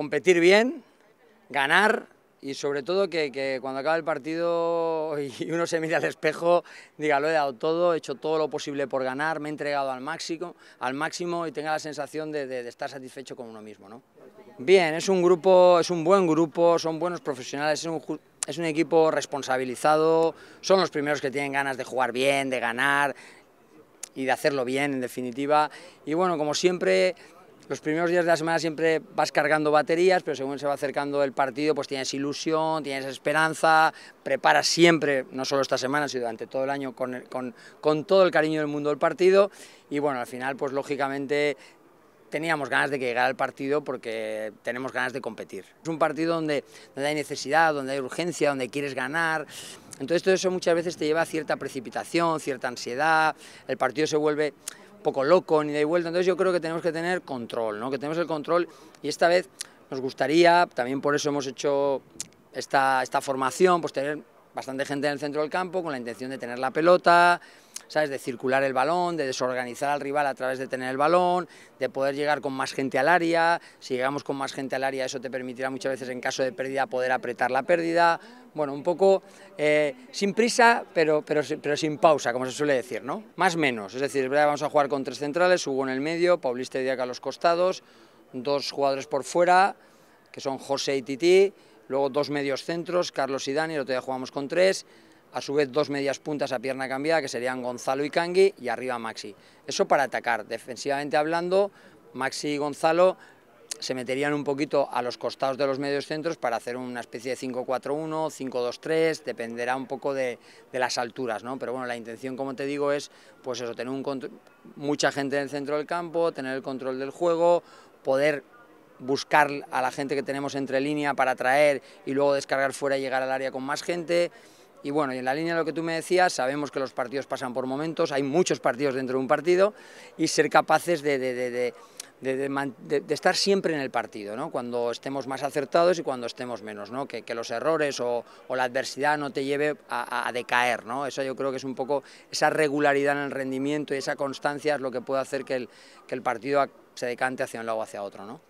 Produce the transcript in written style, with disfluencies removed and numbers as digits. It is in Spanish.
competir bien, ganar y sobre todo que cuando acabe el partido y uno se mira al espejo diga, lo he dado todo, he hecho todo lo posible por ganar, me he entregado al máximo y tenga la sensación de estar satisfecho con uno mismo, ¿no? Bien, es un grupo, es un buen grupo, son buenos profesionales, es un equipo responsabilizado, son los primeros que tienen ganas de jugar bien, de ganar y de hacerlo bien en definitiva. Y bueno, como siempre, los primeros días de la semana siempre vas cargando baterías, pero según se va acercando el partido pues tienes ilusión, tienes esperanza, preparas siempre, no solo esta semana, sino durante todo el año con todo el cariño del mundo el partido. Y bueno, al final pues lógicamente teníamos ganas de que llegara el partido porque tenemos ganas de competir. Es un partido donde hay necesidad, donde hay urgencia, donde quieres ganar. Entonces todo eso muchas veces te lleva a cierta precipitación, cierta ansiedad, el partido se vuelve poco loco, ni de vuelta. Entonces yo creo que tenemos que tener control, ¿no? Que tenemos el control, y esta vez nos gustaría, también por eso hemos hecho esta formación, pues tener bastante gente en el centro del campo con la intención de tener la pelota, ¿sabes? De circular el balón, de desorganizar al rival a través de tener el balón, de poder llegar con más gente al área. Si llegamos con más gente al área, eso te permitirá muchas veces en caso de pérdida poder apretar la pérdida. Bueno, un poco sin prisa, pero sin pausa, como se suele decir, ¿no? Más menos, es decir, vamos a jugar con tres centrales, Hugo en el medio, Paulista y Diaca a los costados, dos jugadores por fuera, que son José y Tití, luego dos medios centros, Carlos y Dani, el otro día jugamos con tres, a su vez dos medias puntas a pierna cambiada, que serían Gonzalo y Kangui, y arriba Maxi. Eso para atacar, defensivamente hablando, Maxi y Gonzalo se meterían un poquito a los costados de los medios centros para hacer una especie de 5-4-1, 5-2-3, dependerá un poco de las alturas, ¿no? Pero bueno, la intención, como te digo, es pues eso, tener mucha gente en el centro del campo, tener el control del juego, poder buscar a la gente que tenemos entre línea para traer y luego descargar fuera y llegar al área con más gente. Y bueno, y en la línea de lo que tú me decías, sabemos que los partidos pasan por momentos, hay muchos partidos dentro de un partido, y ser capaces de estar siempre en el partido, ¿no? Cuando estemos más acertados y cuando estemos menos, ¿no? Que los errores o la adversidad no te lleve a decaer, ¿no? Eso yo creo que es un poco esa regularidad en el rendimiento y esa constancia es lo que puede hacer que el partido se decante hacia un lado o hacia otro, ¿no?